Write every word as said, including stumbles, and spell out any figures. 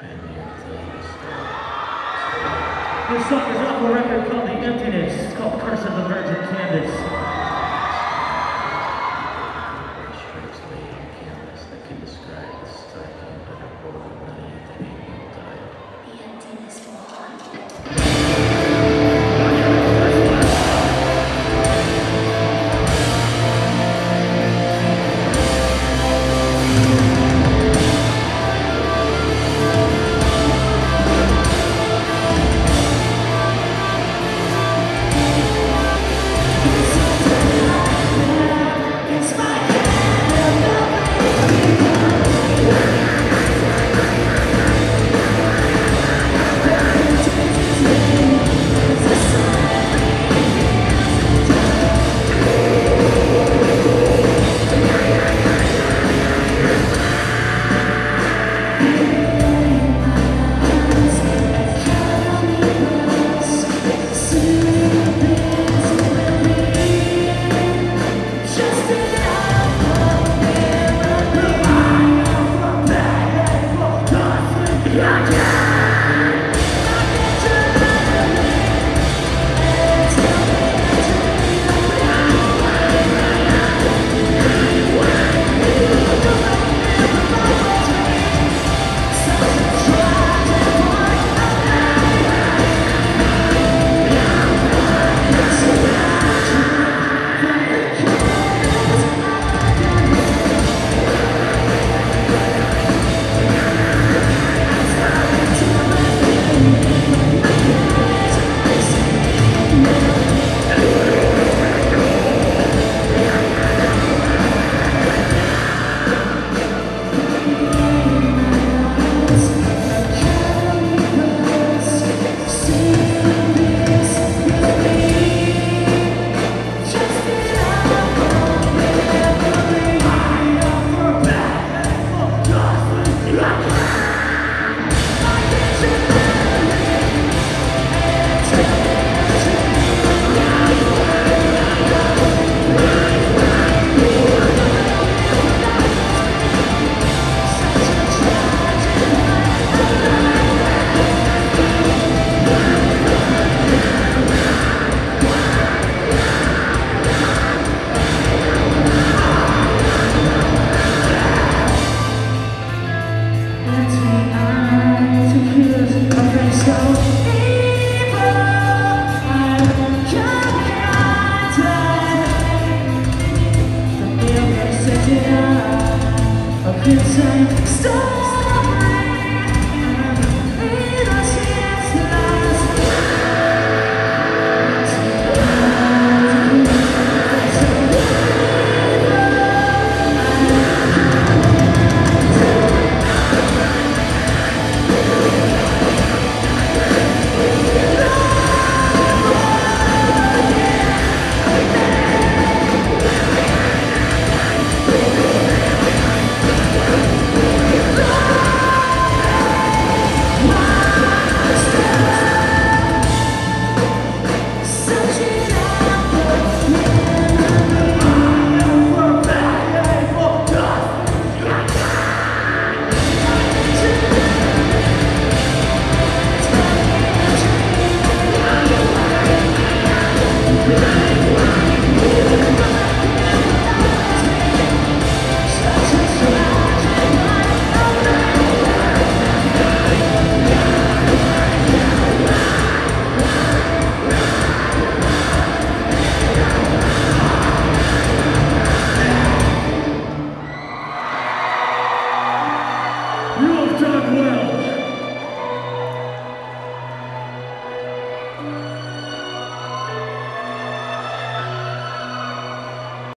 This song is off a record called The Emptiness. It's called Curse of the Virgin Canvas. Strikes me on canvas that can describe the stifling underworld underneath the people died. The emptiness will haunt. Yeah, yeah.